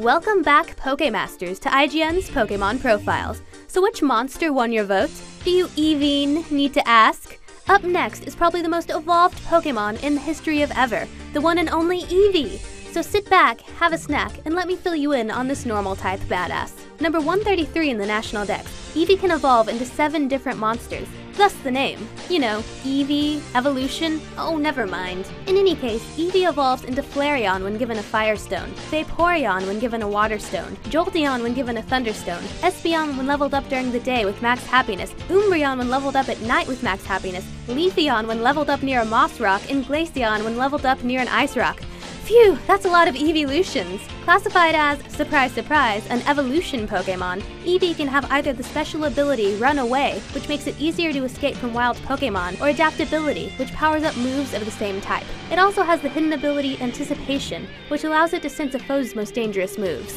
Welcome back, Pokémasters, to IGN's Pokémon Profiles. So which monster won your vote? Do you even need to ask? Up next is probably the most evolved Pokémon in the history of ever, the one and only Eevee. So sit back, have a snack, and let me fill you in on this normal-type badass. Number 133 in the National Dex, Eevee can evolve into 7 different monsters. Thus the name. You know, Eevee, evolution, oh never mind. In any case, Eevee evolves into Flareon when given a Firestone, Vaporeon when given a Waterstone, Jolteon when given a Thunderstone, Espeon when leveled up during the day with max happiness, Umbreon when leveled up at night with max happiness, Leafeon when leveled up near a Moss Rock, and Glaceon when leveled up near an Ice Rock. Phew, that's a lot of evolutions. Classified as, surprise surprise, an evolution Pokémon, Eevee can have either the special ability Run Away, which makes it easier to escape from wild Pokémon, or Adaptability, which powers up moves of the same type. It also has the hidden ability Anticipation, which allows it to sense a foe's most dangerous moves.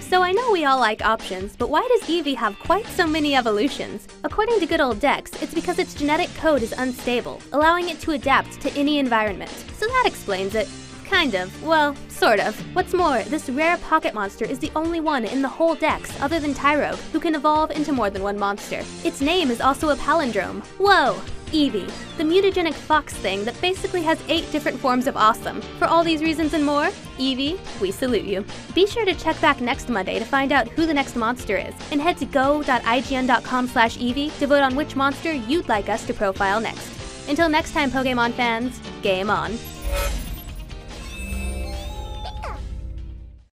So I know we all like options, but why does Eevee have quite so many evolutions? According to good old Dex, it's because its genetic code is unstable, allowing it to adapt to any environment. So that explains it. Kind of. Well, sort of. What's more, this rare pocket monster is the only one in the whole Dex, other than Tyrogue, who can evolve into more than one monster. Its name is also a palindrome. Whoa! Eevee, the mutagenic fox thing that basically has 8 different forms of awesome. For all these reasons and more, Eevee, we salute you. Be sure to check back next Monday to find out who the next monster is, and head to go.ign.com/Eevee to vote on which monster you'd like us to profile next. Until next time, Pokémon fans, game on.